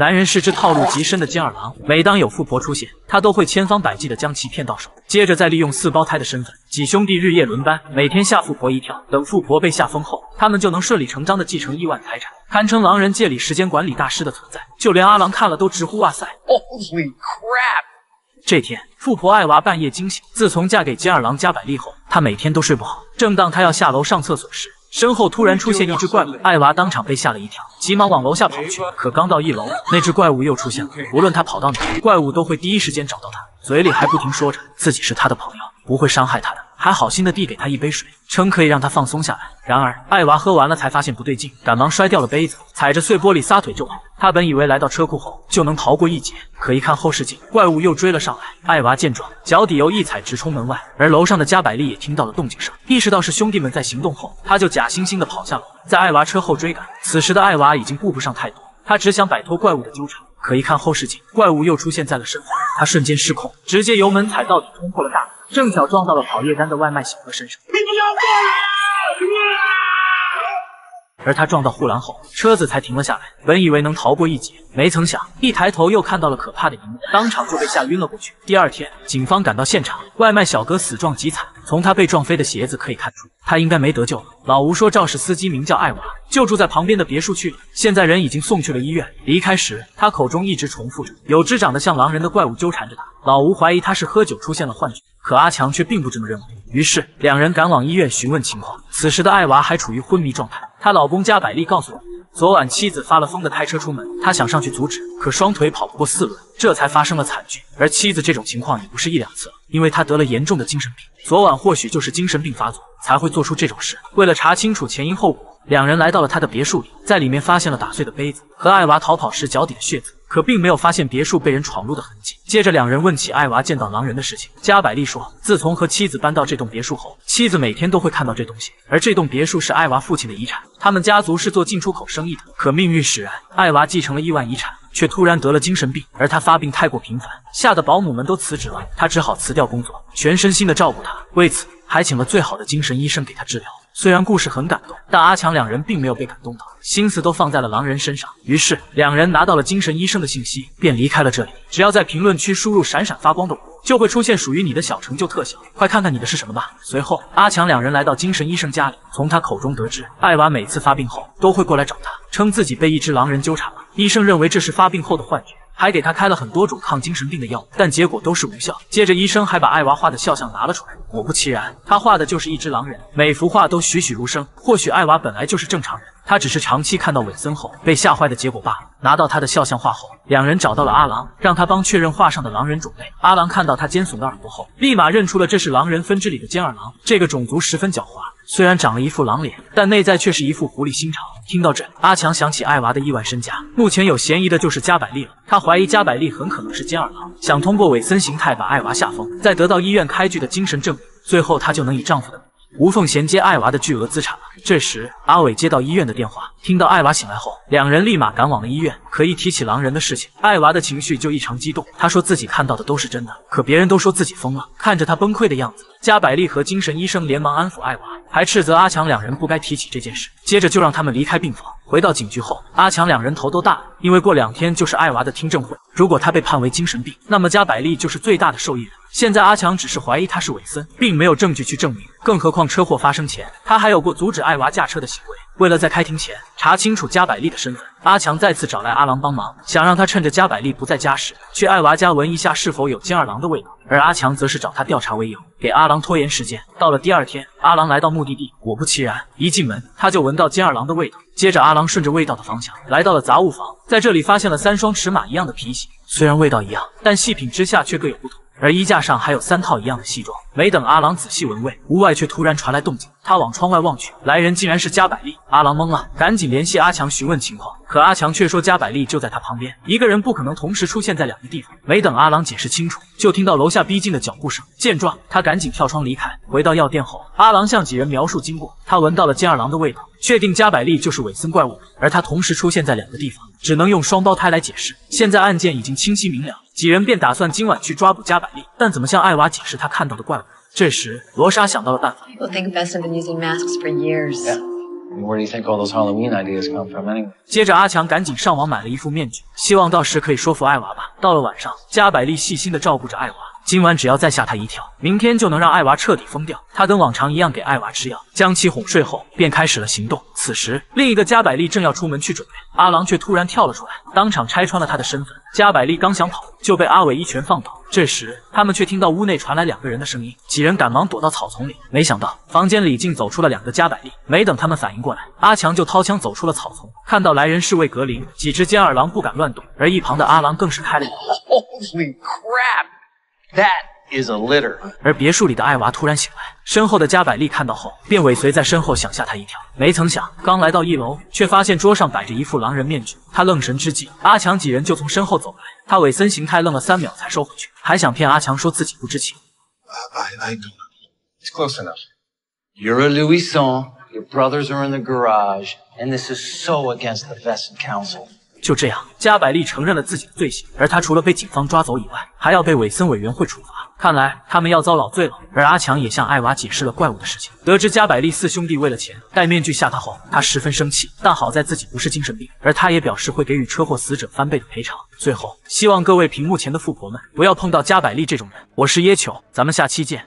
男人是只套路极深的金二郎，每当有富婆出现，他都会千方百计的将其骗到手，接着再利用四胞胎的身份，几兄弟日夜轮班，每天吓富婆一跳。等富婆被吓疯后，他们就能顺理成章的继承亿万财产，堪称狼人界里时间管理大师的存在。就连阿郎看了都直呼哇塞 ，Holy crap！ 这天，富婆艾娃半夜惊醒。自从嫁给金二郎加百利后，她每天都睡不好。正当她要下楼上厕所时，身后突然出现一只怪物，艾娃当场被吓了一跳，急忙往楼下跑去。可刚到一楼，那只怪物又出现了。无论她跑到哪儿，怪物都会第一时间找到她，嘴里还不停说着自己是她的朋友，不会伤害她的，还好心的递给她一杯水，称可以让她放松下来。然而，艾娃喝完了才发现不对劲，赶忙摔掉了杯子，踩着碎玻璃撒腿就跑。她本以为来到车库后就能逃过一劫，可一看后视镜，怪物又追了上来。艾娃见状，脚底油一踩，直冲门外。而楼上的加百利也听到了动静声，意识到是兄弟们在行动后，他就假惺惺的跑下楼，在艾娃车后追赶。此时的艾娃已经顾不上太多，她只想摆脱怪物的纠缠。可一看后视镜，怪物又出现在了身后，她瞬间失控，直接油门踩到底，冲破了大门，正巧撞到了跑夜单的外卖小哥身上。你不要过来！而他撞到护栏后，车子才停了下来。本以为能逃过一劫，没曾想一抬头又看到了可怕的一幕，当场就被吓晕了过去。第二天，警方赶到现场，外卖小哥死状极惨，从他被撞飞的鞋子可以看出，他应该没得救了。老吴说肇事司机名叫艾娃，就住在旁边的别墅区了，现在人已经送去了医院。离开时，他口中一直重复着有只长得像狼人的怪物纠缠着他。老吴怀疑他是喝酒出现了幻觉，可阿强却并不这么认为，于是两人赶往医院询问情况。此时的艾娃还处于昏迷状态，她老公加百利告诉我，昨晚妻子发了疯的开车出门，他想上去阻止，可双腿跑不过四轮，这才发生了惨剧。而妻子这种情况也不是一两次了，因为她得了严重的精神病，昨晚或许就是精神病发作才会做出这种事。为了查清楚前因后果，两人来到了他的别墅里，在里面发现了打碎的杯子和艾娃逃跑时脚底的血渍，可并没有发现别墅被人闯入的痕迹。接着两人问起艾娃见到狼人的事情，加百利说，自从和妻子搬到这栋别墅后，妻子每天都会看到这东西，而这栋别墅是艾娃父亲的遗产，他们家族是做进出口生意的。可命运使然，艾娃继承了亿万遗产，却突然得了精神病，而她发病太过频繁，吓得保姆们都辞职了，她只好辞掉工作，全身心的照顾她，为此还请了最好的精神医生给她治疗。虽然故事很感动，但阿强两人并没有被感动到，心思都放在了狼人身上。于是两人拿到了精神医生的信息，便离开了这里。只要在评论区输入闪闪发光的我，就会出现属于你的小成就特效，快看看你的是什么吧。随后阿强两人来到精神医生家里，从他口中得知，艾娃每次发病后都会过来找他，称自己被一只狼人纠缠了。医生认为这是发病后的幻觉，还给他开了很多种抗精神病的药物，但结果都是无效。接着医生还把艾娃画的肖像拿了出来，果不其然，他画的就是一只狼人，每幅画都栩栩如生。或许艾娃本来就是正常人，他只是长期看到韦森后被吓坏的结果罢了。拿到他的肖像画后，两人找到了阿郎，让他帮确认画上的狼人种类。阿郎看到他尖耸的耳朵后，立马认出了这是狼人分支里的尖耳狼，这个种族十分狡猾，虽然长了一副狼脸，但内在却是一副狐狸心肠。听到这，阿强想起艾娃的亿万身家，目前有嫌疑的就是加百利了。他怀疑加百利很可能是尖耳狼，想通过韦森形态把艾娃吓疯，再得到医院开具的精神证明，最后他就能以丈夫的名义无缝衔接艾娃的巨额资产了。这时，阿伟接到医院的电话，听到艾娃醒来后，两人立马赶往了医院。可一提起狼人的事情，艾娃的情绪就异常激动，她说自己看到的都是真的，可别人都说自己疯了。看着她崩溃的样子，加百利和精神医生连忙安抚艾娃，还斥责阿强两人不该提起这件事，接着就让他们离开病房。回到警局后，阿强两人头都大了，因为过2天就是艾娃的听证会，如果他被判为精神病，那么加百利就是最大的受益人。现在阿强只是怀疑他是韦森，并没有证据去证明，更何况车祸发生前他还有过阻止艾娃驾车的行为。为了在开庭前查清楚加百利的身份，阿强再次找来阿郎帮忙，想让他趁着加百利不在家时，去艾娃家闻一下是否有金二郎的味道。而阿强则是找他调查为由，给阿郎拖延时间。到了第2天，阿郎来到目的地，果不其然，一进门他就闻到金二郎的味道。接着阿郎顺着味道的方向来到了杂物房，在这里发现了3双尺码一样的皮鞋，虽然味道一样，但细品之下却各有不同。而衣架上还有3套一样的西装。没等阿郎仔细闻味，屋外却突然传来动静，他往窗外望去，来人竟然是加百利。阿郎懵了，赶紧联系阿强询问情况，可阿强却说加百利就在他旁边，一个人不可能同时出现在2个地方。没等阿郎解释清楚，就听到楼下逼近的脚步声，见状他赶紧跳窗离开。回到药店后，阿郎向几人描述经过，他闻到了金二郎的味道，确定加百利就是韦森怪物，而他同时出现在2个地方，只能用双胞胎来解释。现在案件已经清晰明了，几人便打算今晚去抓捕加百利，但怎么向艾娃解释他看到的怪物？这时，罗莎想到了办法。接着，阿强赶紧上网买了一副面具，希望到时可以说服艾娃吧。到了晚上，加百利细心的照顾着艾娃，今晚只要再吓她一跳，明天就能让艾娃彻底疯掉。他跟往常一样给艾娃吃药，将其哄睡后，便开始了行动。此时，另一个加百利正要出门去准备，阿郎却突然跳了出来，当场拆穿了他的身份。加百利刚想跑，就被阿伟一拳放倒。 这时，他们却听到屋内传来两个人的声音，几人赶忙躲到草丛里。没想到，房间里竟走出了两个加百利。没等他们反应过来，阿强就掏枪走出了草丛。看到来人是位格林，几只尖耳狼不敢乱动，而一旁的阿郎更是开了Holy crap! That is a litter. 而别墅里的艾娃突然醒来，身后的加百利看到后，便尾随在身后想吓他一跳。没曾想，刚来到一楼，却发现桌上摆着一副狼人面具。他愣神之际，阿强几人就从身后走来。 他伪森形态愣了3秒才收回去，还想骗阿强说自己不知情。I don't know. It's close enough. You're a Louison. Your brothers are in the garage, and this is so against the vested council. 就这样，加百利承认了自己的罪行，而他除了被警方抓走以外，还要被伪森委员会处罚。 看来他们要遭老罪了，而阿强也向艾娃解释了怪物的事情。得知加百利四兄弟为了钱戴面具吓他后，他十分生气，但好在自己不是精神病，而他也表示会给予车祸死者翻倍的赔偿。最后，希望各位屏幕前的富婆们不要碰到加百利这种人。我是椰球，咱们下期见。